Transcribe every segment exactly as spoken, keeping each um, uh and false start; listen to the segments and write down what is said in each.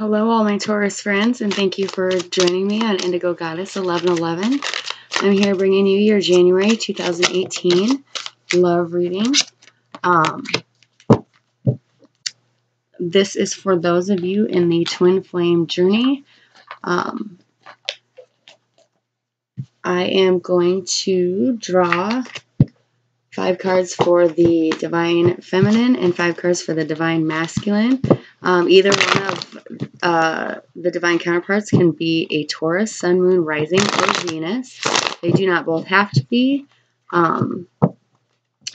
Hello, all my Taurus friends, and thank you for joining me on Indigo Goddess eleven eleven. I'm here bringing you your January two thousand eighteen love reading. Um, this is for those of you in the twin flame journey. Um, I am going to draw five cards for the divine feminine and five cards for the divine masculine. Um, either one of uh, the divine counterparts can be a Taurus, Sun, Moon, Rising, or Venus. They do not both have to be. Um,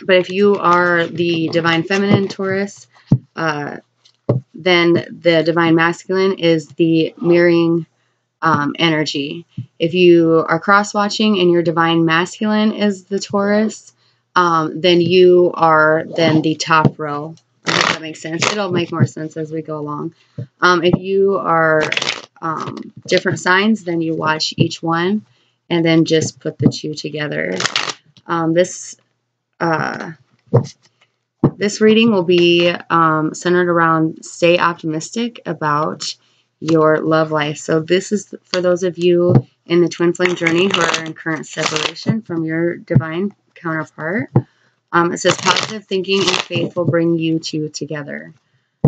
but if you are the divine feminine Taurus, uh, then the divine masculine is the mirroring um, energy. If you are cross-watching and your divine masculine is the Taurus, um, then you are then the top row. If that makes sense. It'll make more sense as we go along. Um, if you are um, different signs, then you watch each one and then just put the two together. Um, this uh, this reading will be um, centered around stay optimistic about your love life. So this is for those of you in the twin flame journey who are in current separation from your divine counterpart. Um, it says positive thinking and faith will bring you two together.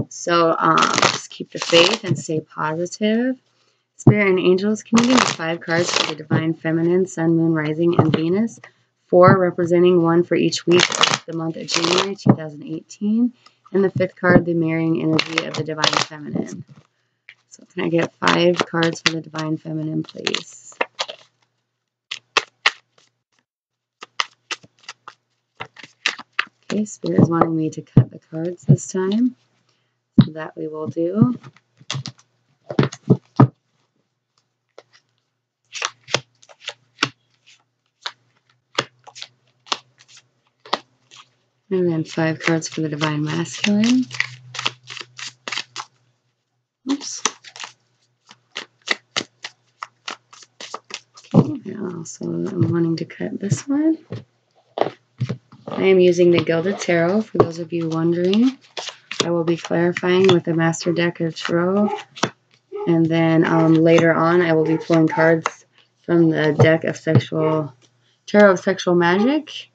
So um, just keep the faith and stay positive. Spirit and angels, can you give me five cards for the divine feminine, Sun, Moon, Rising, and Venus? Four representing one for each week of the month of January two thousand eighteen. And the fifth card, the mirroring energy of the divine feminine. So can I get five cards for the divine feminine, please? Okay, Spirit is wanting me to cut the cards this time, so that we will do. And then five cards for the divine masculine. Oops. Okay, and also I'm wanting to cut this one. I am using the Gilded Tarot, for those of you wondering. I will be clarifying with the Master Deck of Tarot. And then um, later on, I will be pulling cards from the deck of sexual, Tarot of Sexual Magic.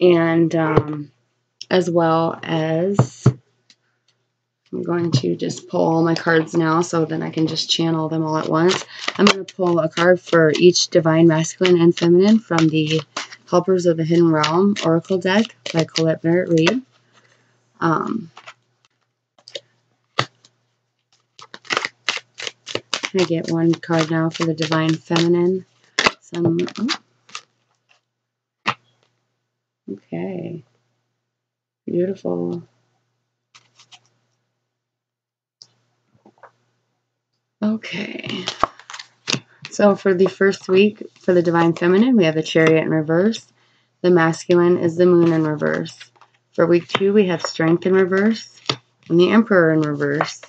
And um, as well as, I'm going to just pull all my cards now so then I can just channel them all at once. I'm going to pull a card for each divine masculine and feminine from the Helpers of the Hidden Realm Oracle Deck by Colette Barrett Reed. Um, I get one card now for the divine feminine. Some oh. Okay. Beautiful. Okay. So for the first week, for the divine feminine, we have the Chariot in reverse. The masculine is the Moon in reverse. For week two, we have Strength in reverse and the Emperor in reverse.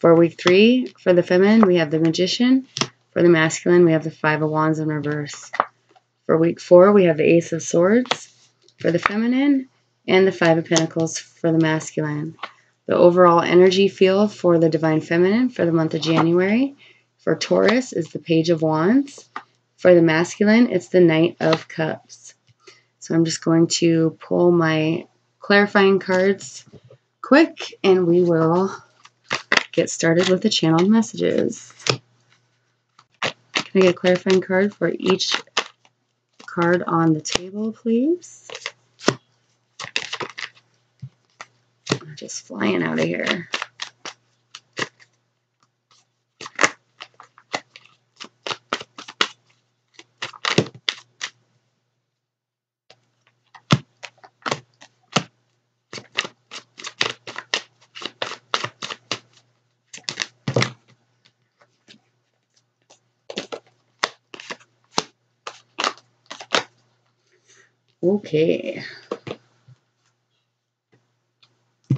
For week three, for the feminine, we have the Magician. For the masculine, we have the Five of Wands in reverse. For week four, we have the Ace of Swords for the feminine and the Five of Pentacles for the masculine. The overall energy field for the divine feminine for the month of January, for Taurus, is the Page of Wands. For the masculine, it's the Knight of Cups. So I'm just going to pull my clarifying cards quick, and we will get started with the channeled messages. Can I get a clarifying card for each card on the table, please? I'm just flying out of here. Okay,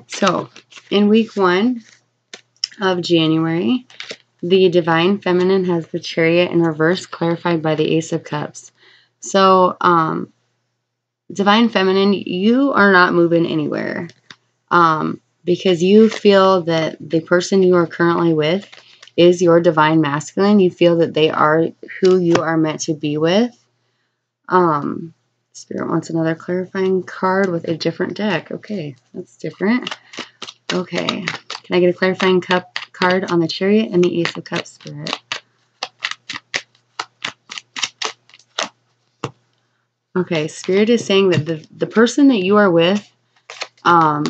so in week one of January, the divine feminine has the Chariot in reverse, clarified by the Ace of Cups. So, um, divine feminine, you are not moving anywhere. Um, because you feel that the person you are currently with is your divine masculine. You feel that they are who you are meant to be with. Um, Spirit wants another clarifying card with a different deck. Okay, that's different. Okay, can I get a clarifying cup card on the Chariot and the Ace of Cups, Spirit? Okay, Spirit is saying that the, the person that you are with, um,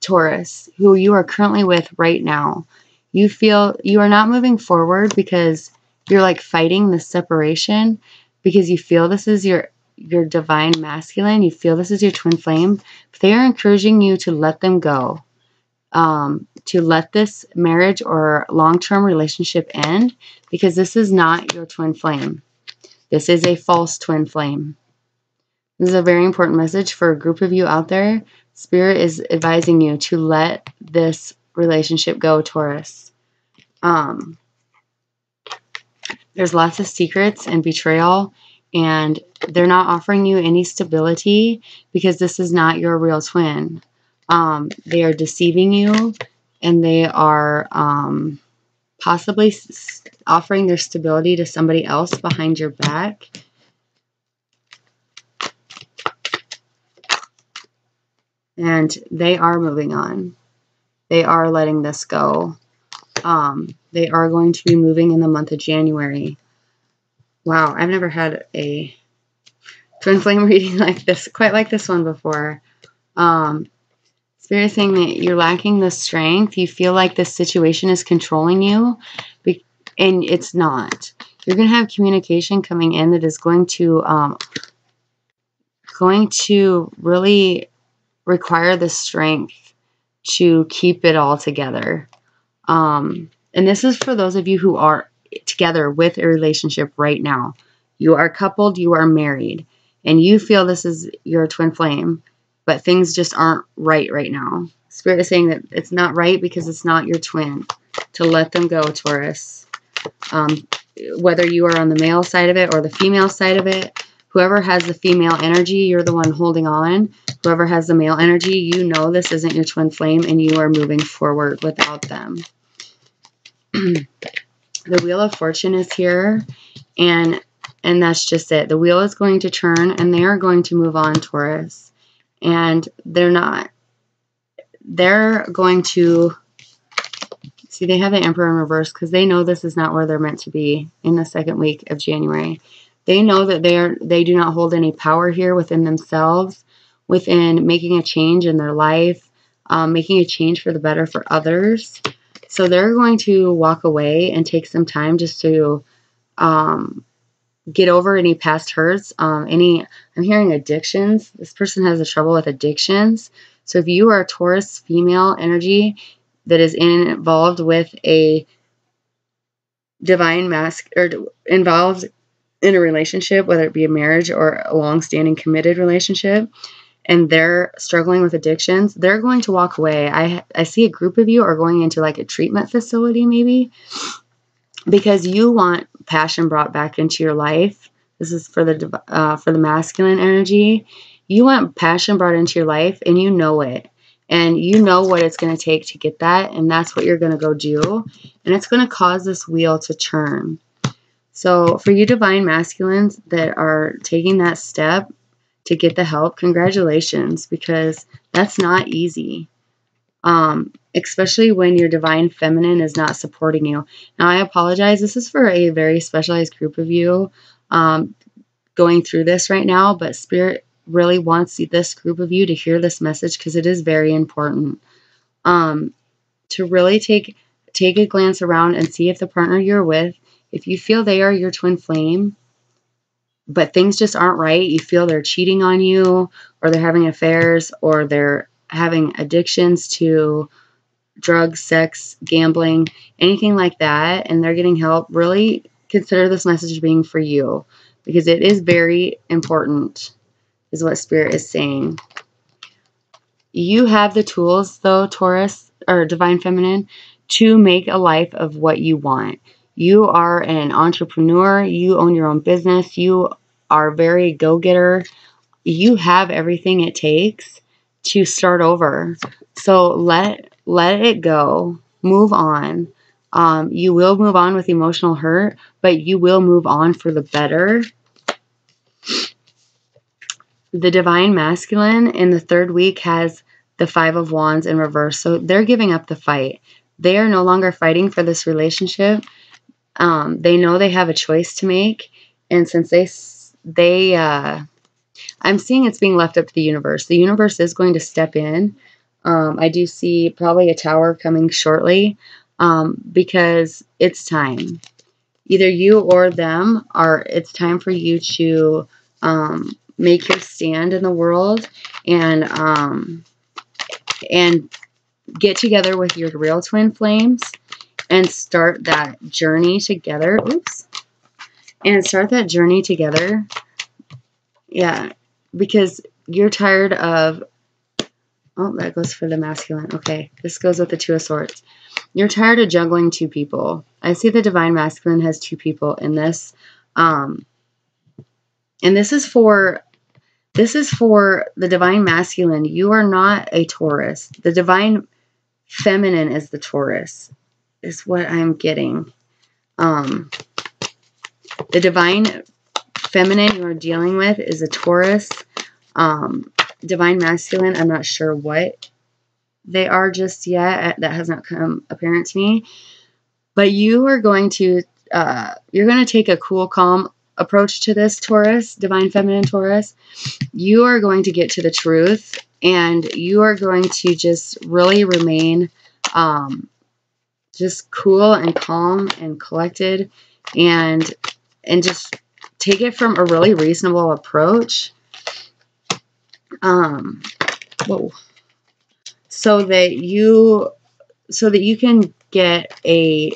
Taurus, who you are currently with right now, you feel you are not moving forward because you're like fighting this separation because you feel this is your, your divine masculine. You feel this is your twin flame. They are encouraging you to let them go, um, to let this marriage or long-term relationship end because this is not your twin flame. This is a false twin flame. This is a very important message for a group of you out there. Spirit is advising you to let this relationship go, Taurus. Um, there's lots of secrets and betrayal, and they're not offering you any stability because this is not your real twin. Um, they are deceiving you, and they are um, possibly s offering their stability to somebody else behind your back. And they are moving on. They are letting this go. Um, they are going to be moving in the month of January. Wow, I've never had a twin flame reading like this, quite like this one before. Um, Spirit is saying that you're lacking the strength. You feel like this situation is controlling you, and it's not. You're going to have communication coming in that is going to, um, going to really require the strength to keep it all together. Um, and this is for those of you who are together with a relationship right now. You are coupled, you are married, and you feel this is your twin flame, but things just aren't right right now. Spirit is saying that it's not right because it's not your twin. To let them go, Taurus. Um, whether you are on the male side of it or the female side of it, whoever has the female energy, you're the one holding on. Whoever has the male energy, you know this isn't your twin flame and you are moving forward without them. The Wheel of Fortune is here, and and that's just it. The wheel is going to turn and they are going to move on, Taurus. And they're not. They're going to... See, they have the Emperor in reverse because they know this is not where they're meant to be in the second week of January. They know that they are they do not hold any power here within themselves, within making a change in their life, um, making a change for the better for others. So they're going to walk away and take some time just to um, get over any past hurts. Um, any, I'm hearing addictions. This person has a trouble with addictions. So if you are a Taurus female energy that is in, involved with a divine mask or involved in a relationship, whether it be a marriage or a long-standing committed relationship, and they're struggling with addictions, they're going to walk away. I, I see a group of you are going into like a treatment facility maybe because you want passion brought back into your life. This is for the, uh, for the masculine energy. You want passion brought into your life and you know it. And you know what it's going to take to get that, and that's what you're going to go do. And it's going to cause this wheel to turn. So for you divine masculines that are taking that step to get the help, congratulations, because that's not easy, um, especially when your divine feminine is not supporting you. Now, I apologize. This is for a very specialized group of you um, going through this right now, but Spirit really wants this group of you to hear this message because it is very important. Um, to really take take a glance around and see if the partner you're with, if you feel they are your twin flame, but things just aren't right, you feel they're cheating on you, or they're having affairs, or they're having addictions to drugs, sex, gambling, anything like that, and they're getting help, really consider this message being for you because it is very important. Is what Spirit is saying. You have the tools though, Taurus, or Divine Feminine, to make a life of what you want. You are an entrepreneur. You own your own business. You are very go-getter. You have everything it takes to start over. So let let it go. Move on. Um, you will move on with emotional hurt, but you will move on for the better. The Divine Masculine in the third week has the Five of Wands in reverse. So they're giving up the fight. They are no longer fighting for this relationship. Um, they know they have a choice to make. And since they, they uh, I'm seeing it's being left up to the universe. The universe is going to step in. Um, I do see probably a tower coming shortly um, because it's time. Either you or them are, it's time for you to um, make your stand in the world and, um, and get together with your real twin flames and start that journey together. Oops. And start that journey together. Yeah. Because you're tired of, oh, that goes for the masculine. Okay. This goes with the Two of Swords. You're tired of juggling two people. I see the Divine Masculine has two people in this. Um, and this is for, this is for the Divine Masculine. You are not a Taurus. The Divine Feminine is the Taurus, is what I'm getting. Um, the Divine Feminine you are dealing with is a Taurus. Um, Divine Masculine, I'm not sure what they are just yet. That has not come apparent to me. But you are going to, uh, you're going to take a cool, calm approach to this, Taurus, Divine Feminine Taurus. You are going to get to the truth, and you are going to just really remain um, just cool and calm and collected, and and just take it from a really reasonable approach. Um, whoa. So that you, so that you can get a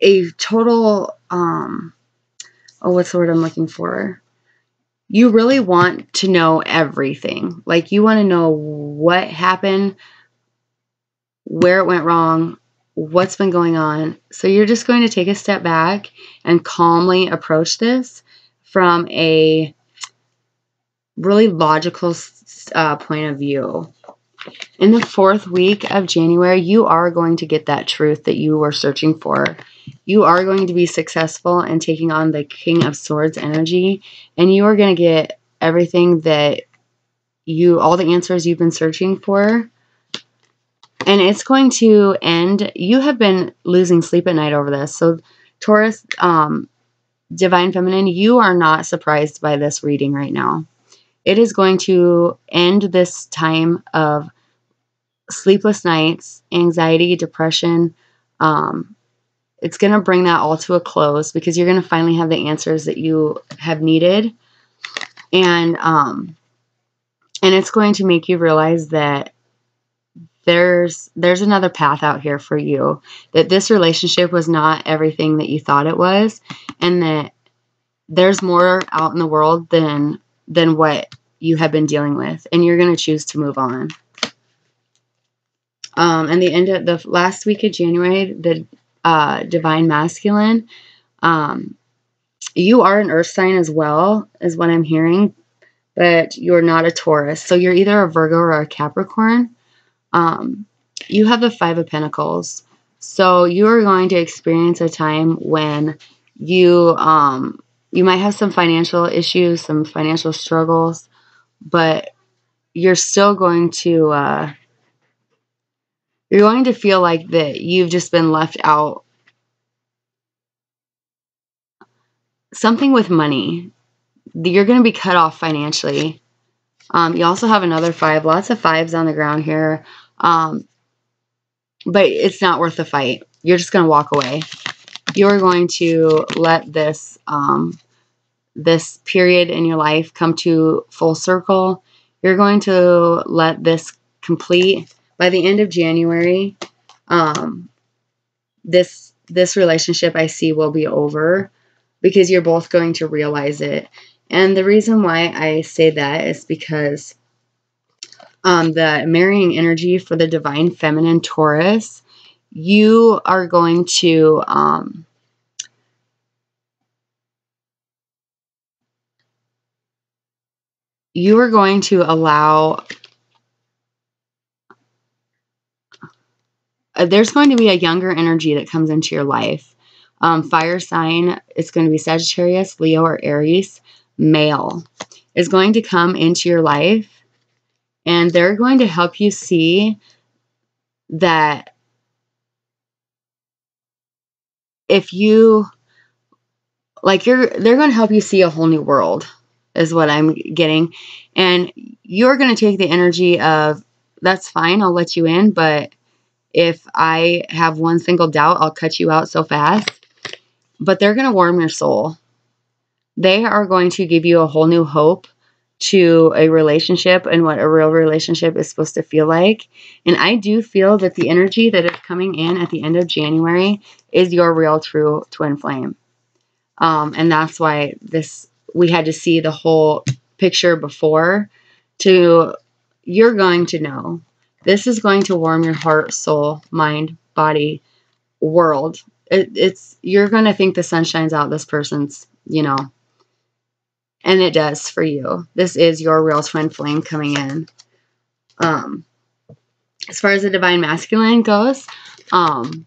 a total. Um, oh, what's the word I'm looking for? You really want to know everything. Like, you want to know what happened, where it went wrong, what's been going on. So you're just going to take a step back and calmly approach this from a really logical uh, point of view. In the fourth week of January, you are going to get that truth that you were searching for. You are going to be successful in taking on the King of Swords energy, and you are going to get everything that you, all the answers you've been searching for. And it's going to end. You have been losing sleep at night over this. So Taurus, um, Divine Feminine, you are not surprised by this reading right now. It is going to end this time of sleepless nights, anxiety, depression. Um, it's going to bring that all to a close, because you're going to finally have the answers that you have needed. And, um, and it's going to make you realize that there's, there's another path out here for you, that this relationship was not everything that you thought it was, and that there's more out in the world than, than what you have been dealing with, and you're going to choose to move on. Um, and the end of the last week of January, the uh, Divine Masculine, um, you are an earth sign as well, is what I'm hearing, but you're not a Taurus. So you're either a Virgo or a Capricorn. Um, you have the Five of Pentacles. So you're going to experience a time when you, um, you might have some financial issues, some financial struggles, but you're still going to, uh, you're going to feel like that you've just been left out. Something with money. You're going to be cut off financially. Um, you also have another five, lots of fives on the ground here. Um, but it's not worth the fight. You're just going to walk away. You're going to let this, um, this period in your life come to full circle. You're going to let this complete by the end of January. Um, this, this relationship I see will be over, because you're both going to realize it. And the reason why I say that is because, um, the marrying energy for the Divine Feminine Taurus, you are going to, um, you are going to allow, uh, there's going to be a younger energy that comes into your life. Um, fire sign, it's going to be Sagittarius, Leo, or Aries. Male is going to come into your life, and they're going to help you see that if you, like you're, they're going to help you see a whole new world is what I'm getting. And you're going to take the energy of, that's fine, I'll let you in, but if I have one single doubt, I'll cut you out so fast. But they're going to warm your soul. They are going to give you a whole new hope to a relationship and what a real relationship is supposed to feel like. And I do feel that the energy that is coming in at the end of January is your real true twin flame. Um, and that's why this, we had to see the whole picture before to, you're going to know. This is going to warm your heart, soul, mind, body, world. It, it's, you're going to think the sun shines out this person's, you know. And it does for you. This is your real twin flame coming in. Um, as far as the divine masculine goes, um,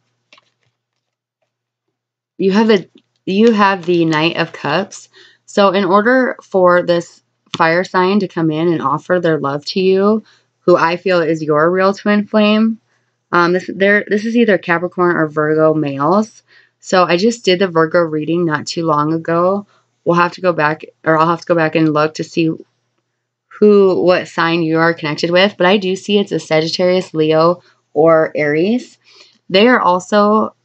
you have a you have the Knight of Cups. So in order for this fire sign to come in and offer their love to you, who I feel is your real twin flame, um, this there this is either Capricorn or Virgo males. So I just did the Virgo reading not too long ago. We'll have to go back, or I'll have to go back and look to see who, what sign you are connected with. But I do see it's a Sagittarius, Leo, or Aries. They are also,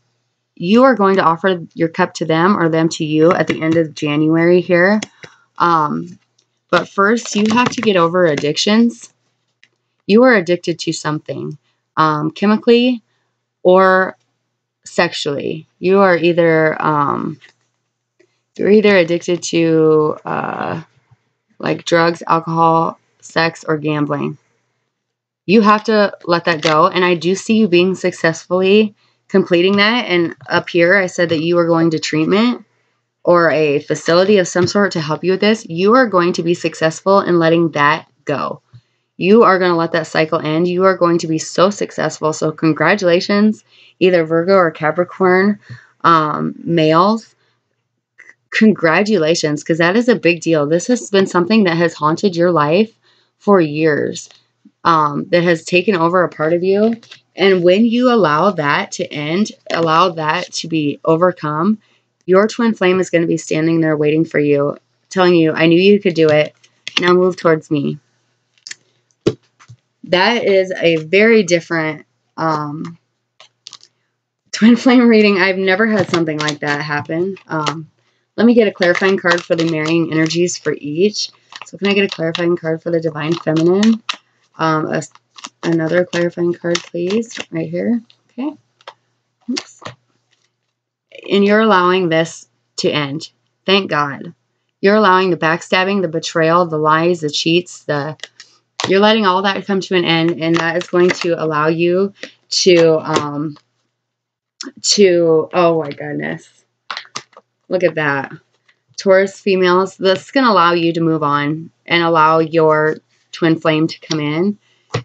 you are going to offer your cup to them or them to you at the end of January here. Um, but first, you have to get over addictions. You are addicted to something, um, chemically or sexually. You are either... Um, You're either addicted to uh, like drugs, alcohol, sex, or gambling. You have to let that go. And I do see you being successfully completing that. And up here, I said that you are going to treatment or a facility of some sort to help you with this. You are going to be successful in letting that go. You are going to let that cycle end. You are going to be so successful. So congratulations, either Virgo or Capricorn um, males. Congratulations, because that is a big deal. This has been something that has haunted your life for years, um, that has taken over a part of you. And when you allow that to end, allow that to be overcome, your twin flame is going to be standing there waiting for you, telling you, I knew you could do it. Now move towards me. That is a very different um, twin flame reading. I've never had something like that happen. Um, Let me get a clarifying card for the marrying energies for each. So can I get a clarifying card for the Divine Feminine? Um, a, another clarifying card, please, right here. Okay. Oops. And you're allowing this to end. Thank God. You're allowing the backstabbing, the betrayal, the lies, the cheats, the... You're letting all that come to an end, and that is going to allow you to... Um, to... Oh, my goodness. Look at that. Taurus females, this is going to allow you to move on and allow your twin flame to come in.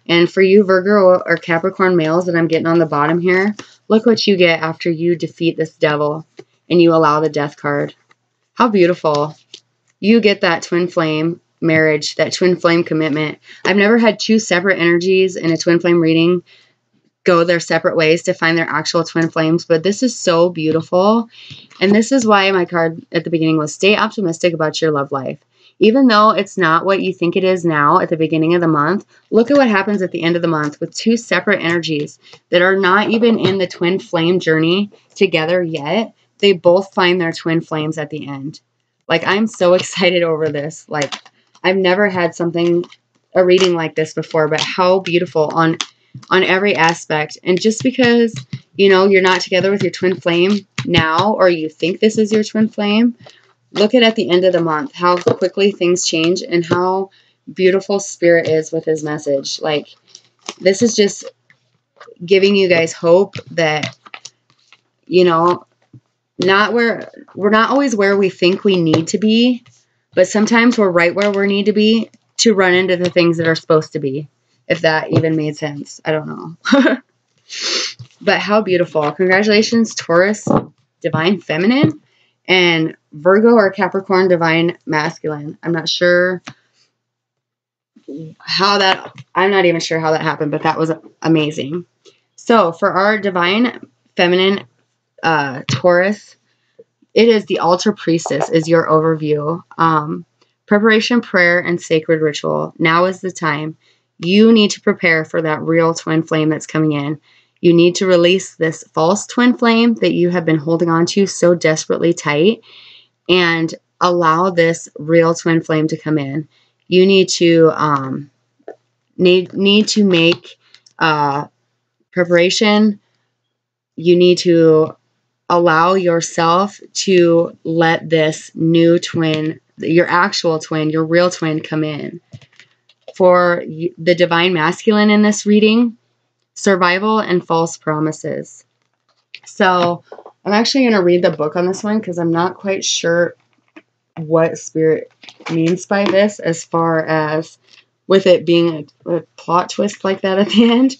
And for you, Virgo or Capricorn males that I'm getting on the bottom here, look what you get after you defeat this devil and you allow the Death card. How beautiful. You get that twin flame marriage, that twin flame commitment. I've never had two separate energies in a twin flame reading go their separate ways to find their actual twin flames, but this is so beautiful. And this is why my card at the beginning was stay optimistic about your love life. Even though it's not what you think it is now at the beginning of the month, look at what happens at the end of the month with two separate energies that are not even in the twin flame journey together yet. They both find their twin flames at the end. Like, I'm so excited over this. Like, I've never had something, a reading like this before, but how beautiful on on every aspect. And just because, you know, you're not together with your twin flame now, or you think this is your twin flame, look at at the end of the month, how quickly things change and how beautiful Spirit is with his message. Like, this is just giving you guys hope that, you know, not where we're not always where we think we need to be, but sometimes we're right where we need to be to run into the things that are supposed to be, if that even made sense. I don't know. But how beautiful. Congratulations, Taurus, Divine Feminine, and Virgo or Capricorn, Divine Masculine. I'm not sure how that, I'm not even sure how that happened, but that was amazing. So for our Divine Feminine uh, Taurus, it is the Altar Priestess is your overview. Um, preparation, prayer, and sacred ritual. Now is the time. You need to prepare for that real twin flame that's coming in. You need to release this false twin flame that you have been holding on to so desperately tight and allow this real twin flame to come in. You need to um, need, need to make uh, preparation. You need to allow yourself to let this new twin, your actual twin, your real twin come in. For the Divine Masculine in this reading, survival and false promises. So I'm actually going to read the book on this one because I'm not quite sure what Spirit means by this as far as with it being a, a plot twist like that at the end.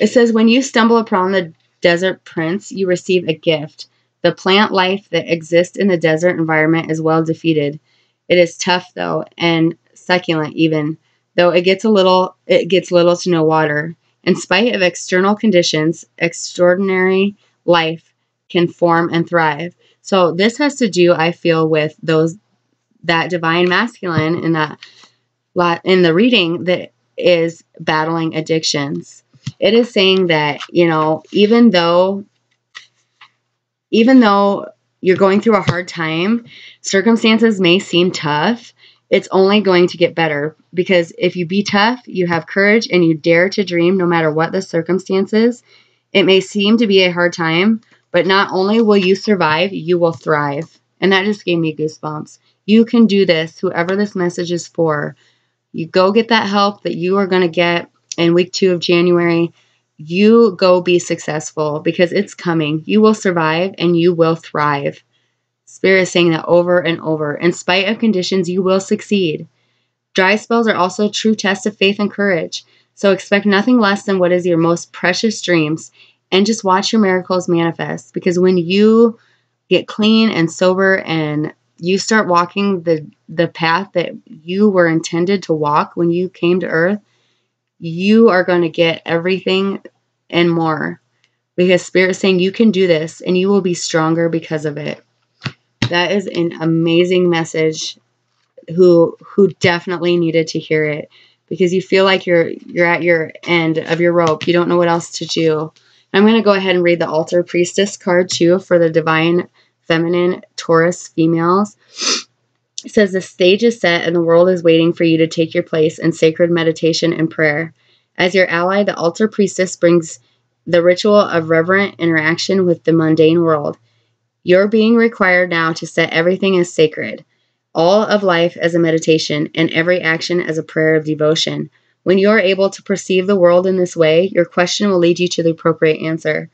It says, when you stumble upon the desert prince, you receive a gift. The plant life that exists in the desert environment is well defeated. It is tough, though, and succulent even, though it gets a little, it gets little to no water. In spite of external conditions, extraordinary life can form and thrive. So this has to do, I feel, with those, that Divine Masculine in that lot in the reading that is battling addictions. It is saying that, you know, even though, even though you're going through a hard time, circumstances may seem tough. It's only going to get better, because if you be tough, you have courage, and you dare to dream no matter what the circumstances. It may seem to be a hard time, but not only will you survive, you will thrive. And that just gave me goosebumps. You can do this, whoever this message is for. You go get that help that you are going to get in week two of January. You go be successful, because it's coming. You will survive and you will thrive. Spirit is saying that over and over. In spite of conditions, you will succeed. Dry spells are also a true test of faith and courage. So expect nothing less than what is your most precious dreams, and just watch your miracles manifest. Because when you get clean and sober and you start walking the, the path that you were intended to walk when you came to earth, you are going to get everything and more. Because Spirit is saying you can do this and you will be stronger because of it. That is an amazing message who who definitely needed to hear it, because you feel like you're you're at your end of your rope. You don't know what else to do. I'm going to go ahead and read the Altar Priestess card too for the Divine Feminine Taurus females. It says, the stage is set and the world is waiting for you to take your place in sacred meditation and prayer. As your ally, the Altar Priestess brings the ritual of reverent interaction with the mundane world. You're being required now to set everything as sacred, all of life as a meditation, and every action as a prayer of devotion. When you're able to perceive the world in this way, your question will lead you to the appropriate answer.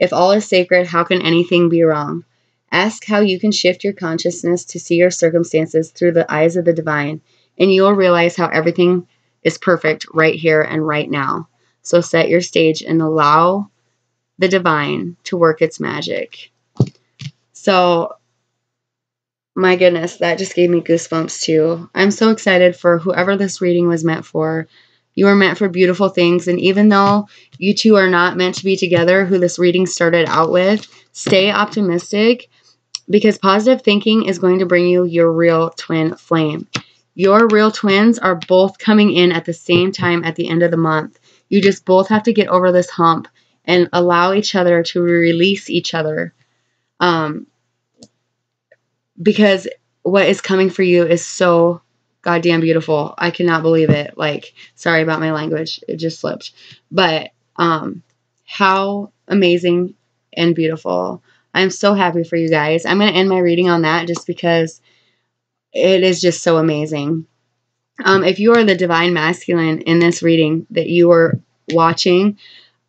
If all is sacred, how can anything be wrong? Ask how you can shift your consciousness to see your circumstances through the eyes of the divine, and you'll realize how everything is perfect right here and right now. So set your stage and allow the divine to work its magic. So, my goodness, that just gave me goosebumps too. I'm so excited for whoever this reading was meant for. You are meant for beautiful things, and even though you two are not meant to be together, who this reading started out with, stay optimistic, because positive thinking is going to bring you your real twin flame. Your real twins are both coming in at the same time at the end of the month. You just both have to get over this hump and allow each other to release each other. Um, Because what is coming for you is so goddamn beautiful. I cannot believe it. Like, sorry about my language. It just slipped. But um, how amazing and beautiful. I'm so happy for you guys. I'm going to end my reading on that just because it is just so amazing. Um, if you are the Divine Masculine in this reading that you are watching,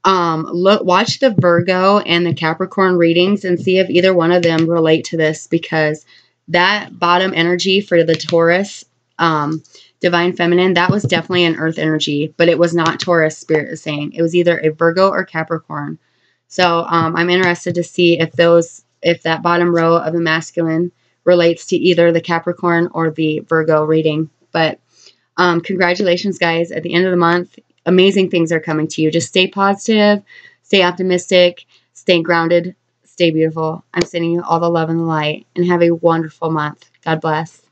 Um, look, watch the Virgo and the Capricorn readings and see if either one of them relate to this, because that bottom energy for the Taurus um, Divine Feminine, that was definitely an earth energy, but it was not Taurus, Spirit is saying. It was either a Virgo or Capricorn. So um, I'm interested to see if those, if that bottom row of the masculine relates to either the Capricorn or the Virgo reading. But um, congratulations, guys. At the end of the month, amazing things are coming to you. Just stay positive, stay optimistic, stay grounded, stay beautiful. I'm sending you all the love and the light, and have a wonderful month. God bless.